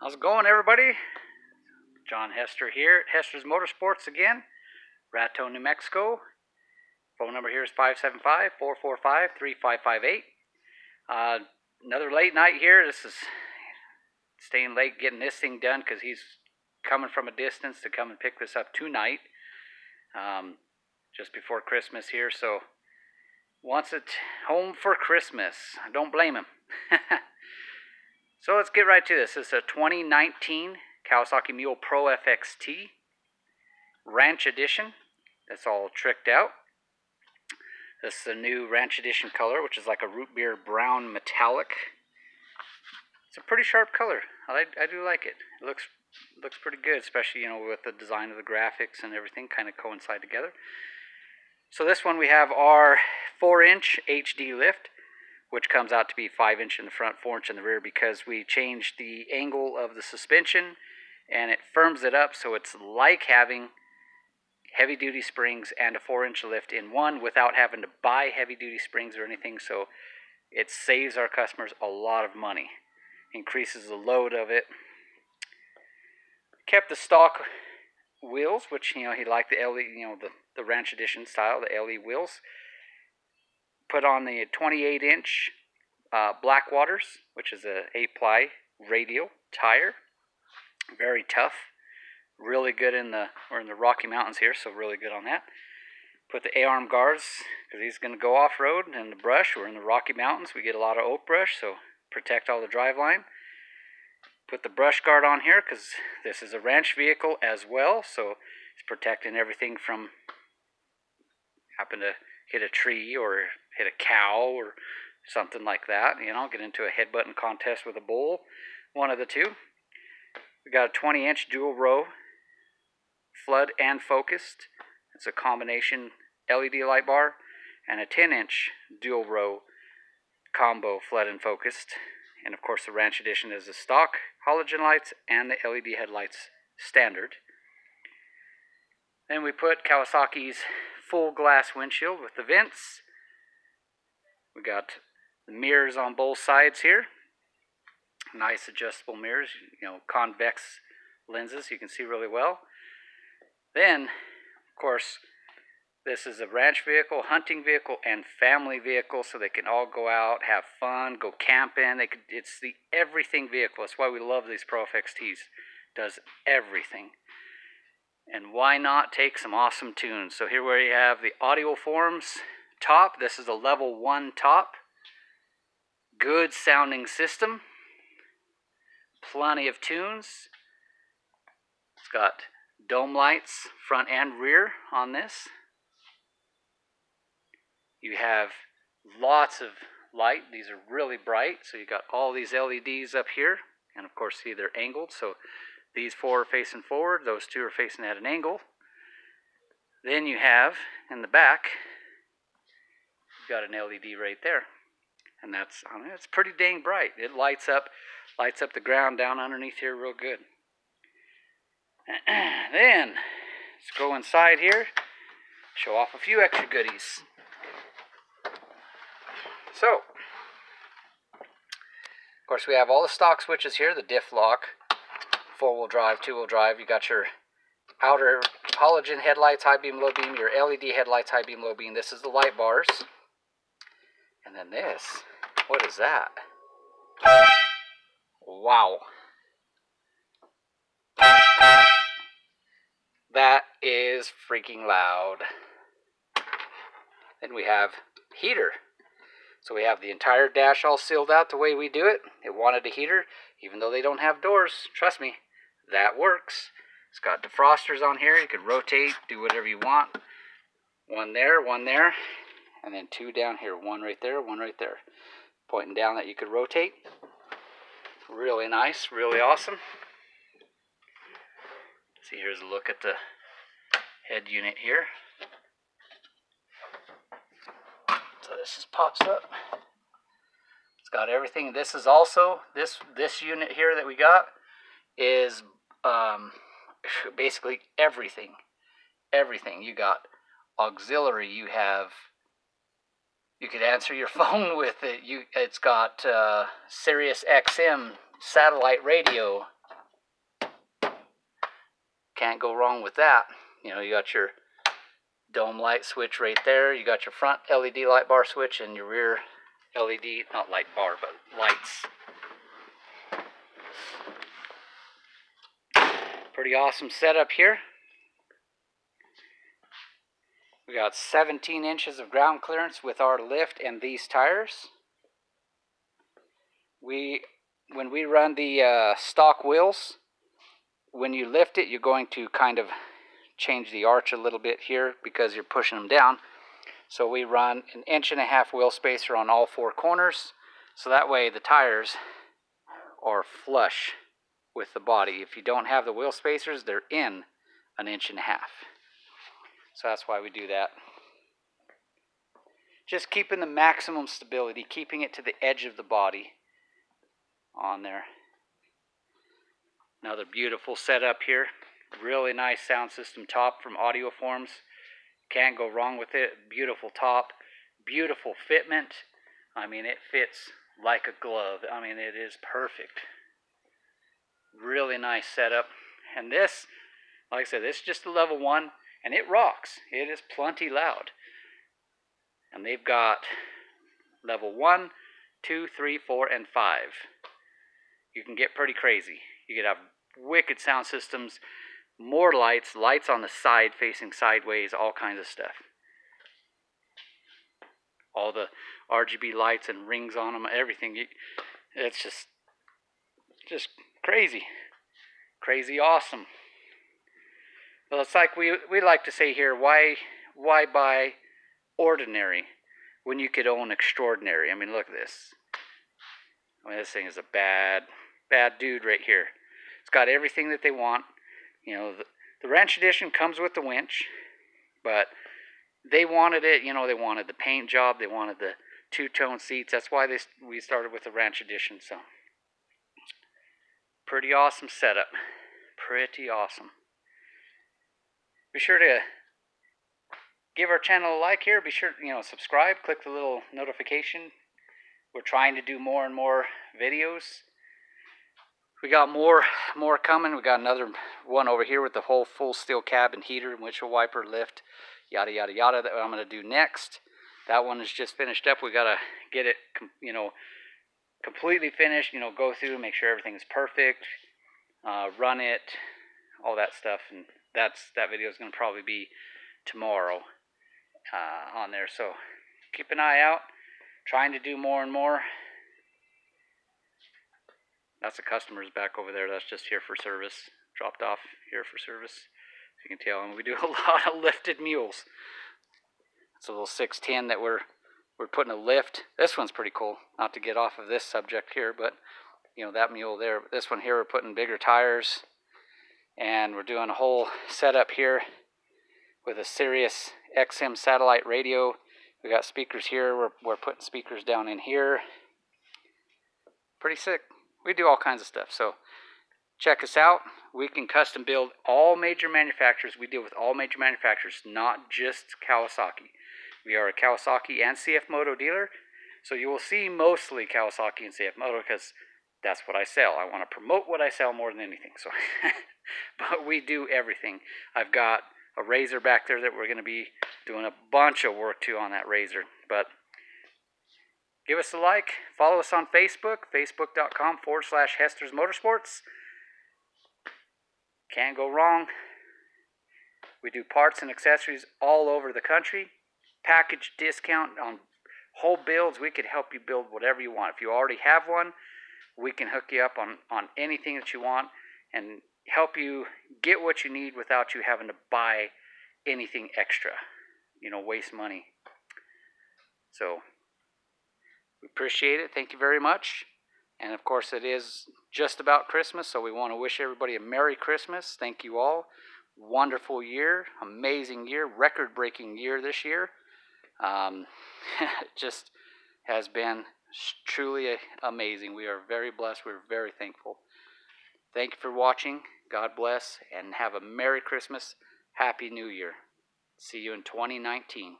How's it going, everybody? John Hester here at Hester's Motorsports again, Raton, New Mexico. Phone number here is 575-445-3558. Another late night here. This is staying late getting this thing done because he's coming from a distance to come and pick this up tonight, just before Christmas here. So wants it home for Christmas. I don't blame him. So let's get right to this. This is a 2019 Kawasaki Mule Pro FXT Ranch Edition. That's all tricked out. This is a new Ranch Edition color, which is like a root beer brown metallic. It's a pretty sharp color. I do like it. It looks pretty good, especially, you know, with the design of the graphics and everything kind of coincide together. So this one we have our 4-inch HD lift, which comes out to be 5-inch in the front, 4-inch in the rear, because we changed the angle of the suspension and it firms it up, so it's like having heavy duty springs and a 4-inch lift in one without having to buy heavy duty springs or anything. So it saves our customers a lot of money, increases the load of it. Kept the stock wheels, which, you know, he liked the LE, you know, the Ranch Edition style, the LE wheels. Put on the 28-inch Blackwaters, which is a 8-ply radial tire. Very tough. Really good in the, we're in the Rocky Mountains here, so really good on that. Put the A-arm guards, because he's going to go off-road in the brush. We're in the Rocky Mountains. We get a lot of oak brush, so protect all the driveline. Put the brush guard on here, because this is a ranch vehicle as well, so it's protecting everything from happen to hit a tree or hit a cow or something like that. You know, get into a headbutting contest with a bull, one of the two. We got a 20-inch dual row, flood and focused. It's a combination LED light bar, and a 10-inch dual row combo flood and focused. And of course the Ranch Edition is the stock halogen lights and the LED headlights standard. Then we put Kawasaki's full glass windshield with the vents. We got the mirrors on both sides here. Nice adjustable mirrors, you know, convex lenses, you can see really well. Then, of course, this is a ranch vehicle, hunting vehicle, and family vehicle, so they can all go out, have fun, go camping. They could, it's the everything vehicle. That's why we love these Pro FXTs. Does everything. And why not take some awesome tunes? So here we have the Audioformz top. This is a level 1 top. Good sounding system. Plenty of tunes. It's got dome lights front and rear on this. You have lots of light. These are really bright. So you got all these LEDs up here. And of course, see, they're angled. So these 4 are facing forward, those 2 are facing at an angle. Then you have, in the back, you've got an LED right there. And that's, I mean, it's pretty dang bright. It lights up the ground down underneath here real good. Then, let's go inside here, show off a few extra goodies. So, of course, we have all the stock switches here, the diff lock, 4-wheel drive, 2-wheel drive. You got your outer halogen headlights, high beam, low beam, your LED headlights, high beam, low beam. This is the light bars. And then this, what is that? Wow. That is freaking loud. Then we have heater. So we have the entire dash all sealed out the way we do it. It wanted a heater, even though they don't have doors. Trust me, that works. It's got defrosters on here. You can rotate, do whatever you want. One there, and then 2 down here. One right there. Pointing down that you could rotate. Really nice, really awesome. See, here's a look at the head unit here. So this just pops up. It's got everything. This is also, this unit here that we got is basically everything. Everything. You got auxiliary. You have, you could answer your phone with it. It's got Sirius XM satellite radio. Can't go wrong with that. You know, you got your dome light switch right there. You got your front LED light bar switch and your rear LED, not light bar, but lights. Pretty awesome setup here. We got 17 inches of ground clearance with our lift and these tires. When we run the stock wheels, when you lift it, you're going to kind of change the arch a little bit here because you're pushing them down. So we run an 1.5 inch wheel spacer on all four corners. So that way the tires are flush with the body. If you don't have the wheel spacers, they're in an 1.5 inches. So that's why we do that. Just keeping the maximum stability, keeping it to the edge of the body on there. Another beautiful setup here. Really nice sound system top from Audioformz. Can't go wrong with it. Beautiful top, beautiful fitment. I mean, it fits like a glove. I mean, it is perfect. Really nice setup. And this, like I said, this is just a level one, and it rocks. It is plenty loud. And they've got level 1, 2, 3, 4, and 5. You can get pretty crazy. You could have wicked sound systems, more lights, lights on the side facing sideways, all kinds of stuff. All the RGB lights and rings on them, everything. It's just crazy. Crazy awesome. Well, it's like we like to say here, why buy ordinary when you could own extraordinary? I mean, look at this. I mean, this thing is a bad dude right here. It's got everything that they want. You know, the Ranch Edition comes with the winch, but they wanted it. You know, they wanted the paint job. They wanted the two-tone seats. That's why we started with the Ranch Edition. So, pretty awesome setup. Pretty awesome. Be sure to give our channel a like here. Be sure to, you know, subscribe. Click the little notification. We're trying to do more and more videos. We got more coming. We got another one over here with the whole full steel cab and heater and windshield wiper lift, yada yada yada. That I'm going to do next. That one is just finished up. We got to get it, you know, completely finished. You know, go through, make sure everything's perfect, run it, all that stuff, and that video is going to probably be tomorrow on there. So keep an eye out. Trying to do more and more. That's the customers back over there. That's just here for service. Dropped off here for service. As you can tell, and we do a lot of lifted mules. It's a little 610 that we're putting a lift. This one's pretty cool. Not to get off of this subject here, but you know, that mule there. But this one here, we're putting bigger tires, and we're doing a whole setup here with a Sirius XM satellite radio. We got speakers here. We're putting speakers down in here. Pretty sick. We do all kinds of stuff. So check us out. We can custom build all major manufacturers. We deal with all major manufacturers, not just Kawasaki. We are a Kawasaki and CF Moto dealer. So you will see mostly Kawasaki and CF Moto because that's what I sell. I want to promote what I sell more than anything. So, but we do everything. I've got a razor back there that we're going to be doing a bunch of work to on that razor. But give us a like. Follow us on Facebook, facebook.com/Hester's Motorsports. Can't go wrong. We do parts and accessories all over the country. Package discount on whole builds. We could help you build whatever you want. If you already have one, we can hook you up on anything that you want and help you get what you need without you having to buy anything extra. You know, waste money. So we appreciate it. Thank you very much. And of course, it is just about Christmas, so we want to wish everybody a Merry Christmas. Thank you all. Wonderful year. Amazing year. Record-breaking year this year. It just has been truly amazing. We are very blessed. We're very thankful. Thank you for watching. God bless, and have a Merry Christmas. Happy New Year. See you in 2019.